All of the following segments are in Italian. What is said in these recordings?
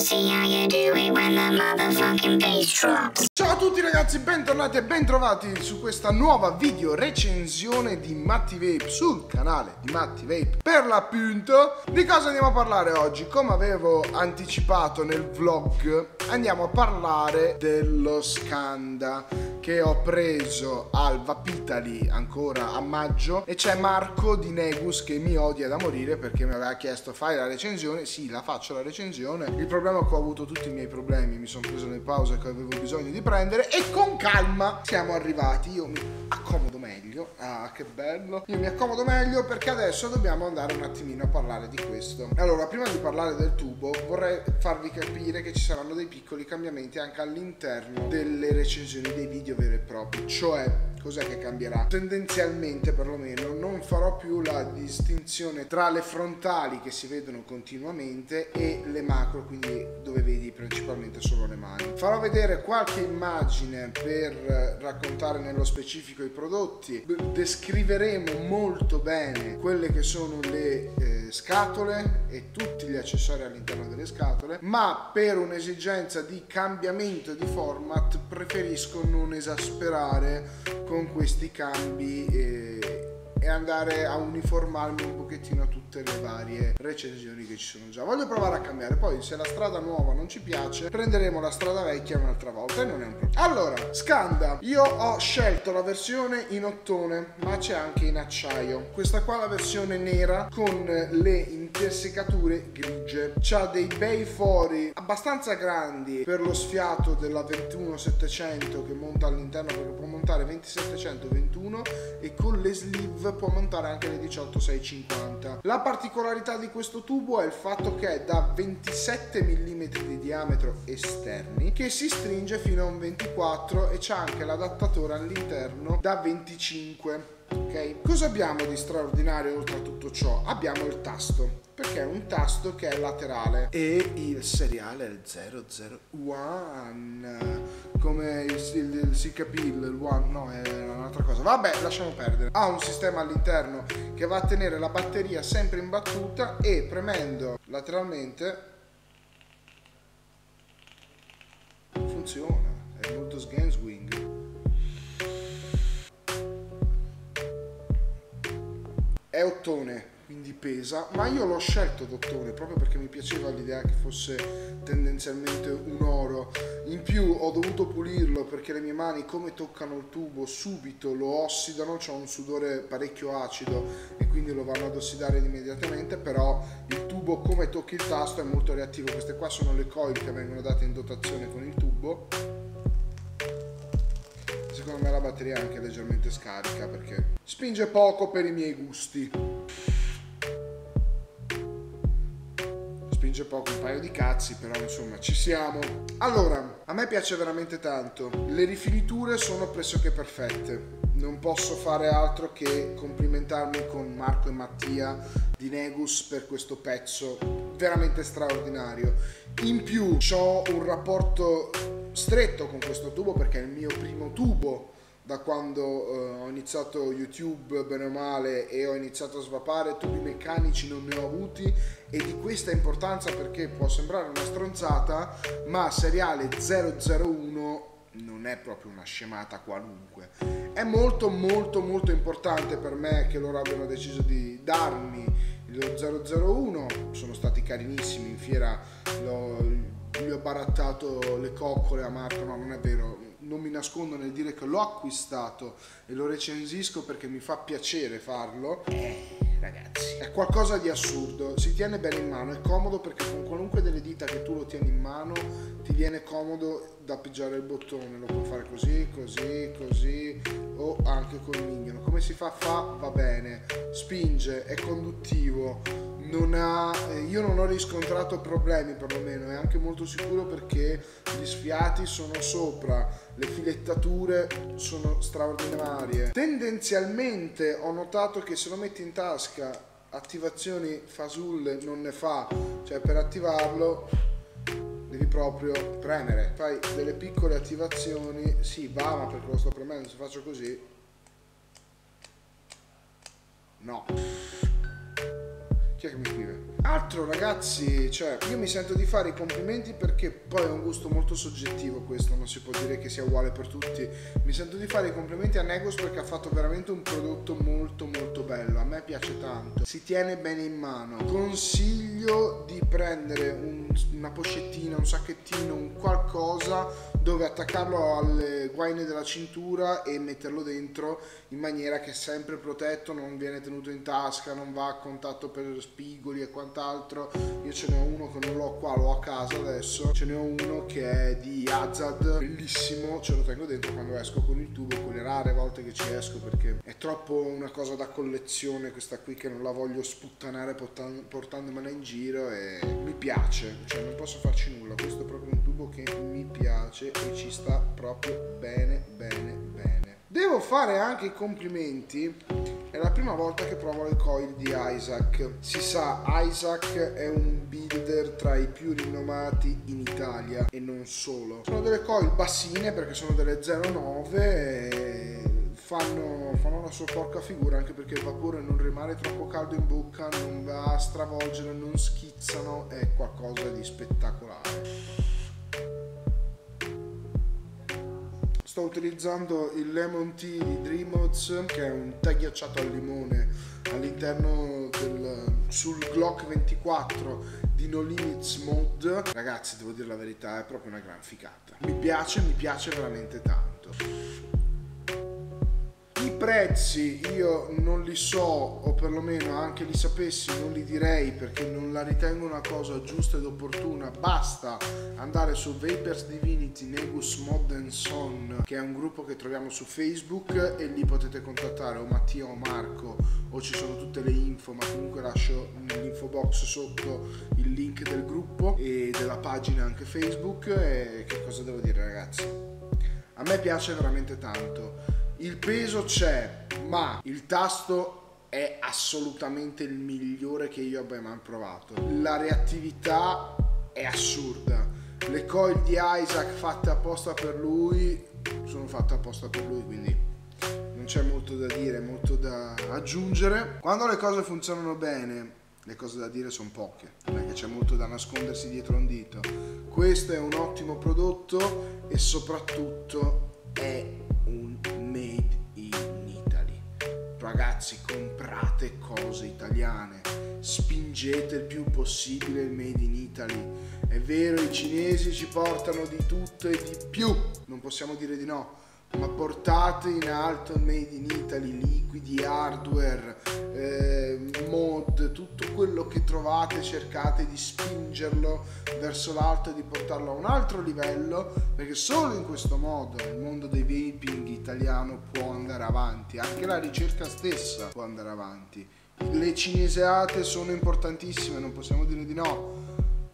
Ciao a tutti ragazzi, bentornati e bentrovati su questa nuova video recensione di Matty Vape sul canale di Matty Vape per l'appunto. Di cosa andiamo a parlare oggi? Come avevo anticipato nel vlog, andiamo a parlare dello Skanda che ho preso al Vapitali ancora a maggio, e c'è Marco di Negus che mi odia da morire perché mi aveva chiesto: fai la recensione? Sì, la faccio la recensione. Il problema è che ho avuto tutti i miei problemi, mi sono preso le pause che avevo bisogno di prendere e con calma siamo arrivati. Io mi accomodo meglio, ah che bello, io mi accomodo meglio perché adesso dobbiamo andare un attimino a parlare di questo. Allora, prima di parlare del tubo vorrei farvi capire che ci saranno dei piccoli cambiamenti anche all'interno delle recensioni dei video veri e propri, cioè cos'è che cambierà? Tendenzialmente perlomeno non farò più la distinzione tra le frontali che si vedono continuamente e le macro, quindi dove vedi principalmente solo le mani. Farò vedere qualche immagine per raccontare nello specifico i prodotti, descriveremo molto bene quelle che sono le scatole e tutti gli accessori all'interno delle scatole, ma per un'esigenza di cambiamento di format preferisco non esasperare con questi cambi e andare a uniformarmi un pochettino a tutte le varie recensioni che ci sono già. Voglio provare a cambiare, poi se la strada nuova non ci piace prenderemo la strada vecchia un'altra volta e non è un problema. Allora, Skanda, io ho scelto la versione in ottone, ma c'è anche in acciaio. Questa qua è la versione nera con le intersecature grigie, c'ha dei bei fori abbastanza grandi per lo sfiato della 21700 che monta all'interno, perché può montare 27721 e con le sleeve può montare anche le 18650. La particolarità di questo tubo è il fatto che è da 27 mm di diametro esterni che si stringe fino a un 24 e c'è anche l'adattatore all'interno da 25. Ok, cosa abbiamo di straordinario oltre a tutto ciò? Abbiamo il tasto, perché è un tasto che è laterale e il seriale è il 001, come il CKP, il 1, no è un'altra cosa, vabbè lasciamo perdere. Ha un sistema all'interno che va a tenere la batteria sempre in battuta e premendo lateralmente funziona, è molto sganswing. È ottone, quindi pesa, ma io l'ho scelto d'ottone proprio perché mi piaceva l'idea che fosse tendenzialmente un oro. In più ho dovuto pulirlo perché le mie mani, come toccano il tubo, subito lo ossidano, c'è un sudore parecchio acido e quindi lo vanno ad ossidare immediatamente. Però il tubo, come tocchi il tasto, è molto reattivo. Queste qua sono le coil che vengono date in dotazione con il tubo. Secondo me la batteria è anche leggermente scarica perché spinge poco per i miei gusti. Spinge poco, un paio di cazzi, però insomma ci siamo. Allora, a me piace veramente tanto. Le rifiniture sono pressoché perfette. Non posso fare altro che complimentarmi con Marco e Mattia di Negus per questo pezzo veramente straordinario. In più ho un rapporto stretto con questo tubo perché è il mio primo tubo da quando ho iniziato YouTube bene o male e ho iniziato a svapare. Tubi meccanici non ne ho avuti, e di questa importanza perché può sembrare una stronzata, ma seriale 001 non è proprio una scemata qualunque. È molto molto molto importante per me che loro abbiano deciso di darmi lo 001. Sono stati carinissimi in fiera, gli ho barattato le coccole a Marco, no non è vero, non mi nascondo nel dire che l'ho acquistato e lo recensisco perché mi fa piacere farlo. Ragazzi, è qualcosa di assurdo, si tiene bene in mano, è comodo perché con qualunque delle dita che tu lo tieni in mano ti viene comodo da appoggiare il bottone, lo puoi fare così, così, così o anche col mignolo. Come si fa va bene, spinge, è conduttivo, io non ho riscontrato problemi perlomeno, è anche molto sicuro perché gli sfiati sono sopra, le filettature sono straordinarie. Tendenzialmente ho notato che se lo metti in tasca attivazioni fasulle non ne fa, cioè per attivarlo devi proprio premere, fai delle piccole attivazioni, sì va, ma perché lo sto premendo, se faccio così no. Chi è che mi scrive? Altro ragazzi, cioè io mi sento di fare i complimenti perché poi è un gusto molto soggettivo questo, non si può dire che sia uguale per tutti. Mi sento di fare i complimenti a Negus perché ha fatto veramente un prodotto molto molto bello, a me piace tanto, si tiene bene in mano. Consiglio di prendere una pochettina, un sacchettino, un qualcosa dove attaccarlo alle guaine della cintura e metterlo dentro in maniera che è sempre protetto, non viene tenuto in tasca, non va a contatto per spigoli e quant'altro. Io ce n'ho uno che non l'ho qua, l'ho a casa adesso, ce n'ho uno che è di Hazard, bellissimo, ce lo tengo dentro quando esco con il tubo, quelle rare volte che ci esco perché è troppo una cosa da collezione questa qui che non la voglio sputtanare portandomela in giro e mi piace, cioè non posso farci nulla, questo è proprio un tubo che mi piace e ci sta proprio bene bene bene. Devo fare anche i complimenti, è la prima volta che provo le coil di Isaac. Si sa, Isaac è un builder tra i più rinomati in Italia e non solo. Sono delle coil bassine perché sono delle 0,9 e fanno una sua porca figura anche perché il vapore non rimane troppo caldo in bocca, non va a stravolgere, non schizzano, è qualcosa di spettacolare. Sto utilizzando il Lemon Tea di Dreamods, che è un tè ghiacciato al limone all'interno sul Glock 24 di No Limits Mode. Ragazzi, devo dire la verità, è proprio una gran figata. Mi piace veramente tanto. I prezzi io non li so, o perlomeno anche li sapessi non li direi perché non la ritengo una cosa giusta ed opportuna. Basta andare su Vapers Divinity, Negus Mod and Son, che è un gruppo che troviamo su Facebook, e lì potete contattare o Mattia o Marco, o ci sono tutte le info, ma comunque lascio nell'info box sotto il link del gruppo e della pagina anche Facebook. E che cosa devo dire ragazzi, a me piace veramente tanto. Il peso c'è, ma il tasto è assolutamente il migliore che io abbia mai provato. La reattività è assurda. Le coil di Isaac fatte apposta per lui sono fatte apposta per lui, quindi non c'è molto da dire, molto da aggiungere. Quando le cose funzionano bene, le cose da dire sono poche, perché c'è molto da nascondersi dietro un dito. Questo è un ottimo prodotto e soprattutto è un made in Italy. Ragazzi, comprate cose italiane, spingete il più possibile il made in Italy. È vero, i cinesi ci portano di tutto e di più, non possiamo dire di no, ma portate in alto il made in Italy, liquidi, hardware, mod, tutto quello che trovate cercate di spingerlo verso l'alto e di portarlo a un altro livello, perché solo in questo modo il mondo dei vaping italiano può andare avanti, anche la ricerca stessa può andare avanti. Le cineseate sono importantissime, non possiamo dire di no,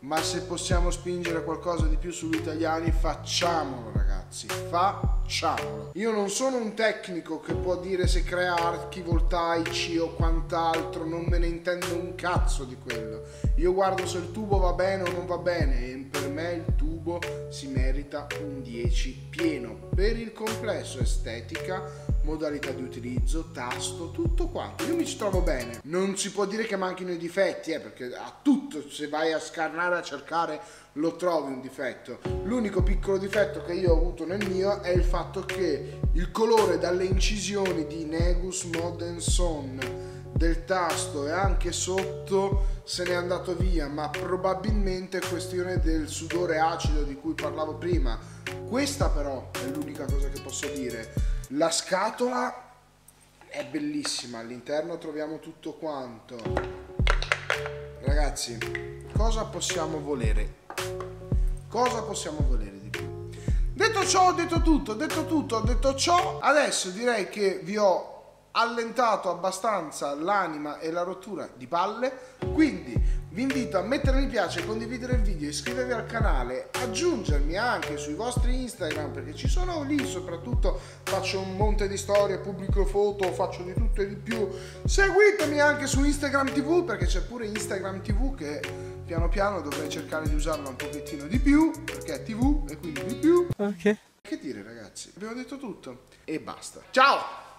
ma se possiamo spingere qualcosa di più sugli italiani facciamolo ragazzi, facciamolo. Io non sono un tecnico che può dire se crea archi voltaici o quant'altro, non me ne intendo un cazzo di quello. Io guardo se il tubo va bene o non va bene e per me il tubo si merita un 10 pieno per il complesso, estetica, modalità di utilizzo, tasto, tutto quanto. Io mi ci trovo bene, non si può dire che manchino i difetti, perché a tutto, se vai a scarnare, a cercare, lo trovi un difetto. L'unico piccolo difetto che io ho avuto nel mio è il fatto che il colore dalle incisioni di Negus Mod & Son del tasto e anche sotto se n'è andato via, ma probabilmente è questione del sudore acido di cui parlavo prima. Questa però è l'unica cosa che posso dire. La scatola è bellissima, all'interno troviamo tutto quanto. Ragazzi, cosa possiamo volere? Cosa possiamo volere di più? Detto ciò, ho detto tutto, detto ciò. Adesso direi che vi ho allentato abbastanza l'anima e la rottura di palle, quindi vi invito a mettere mi piace, condividere il video, iscrivervi al canale, aggiungermi anche sui vostri Instagram perché ci sono lì, soprattutto faccio un monte di storie, pubblico foto, faccio di tutto e di più. Seguitemi anche su Instagram TV perché c'è pure Instagram TV che piano piano dovrei cercare di usarla un pochettino di più perché è TV e quindi di più. Ok. Che dire ragazzi? Abbiamo detto tutto e basta. Ciao!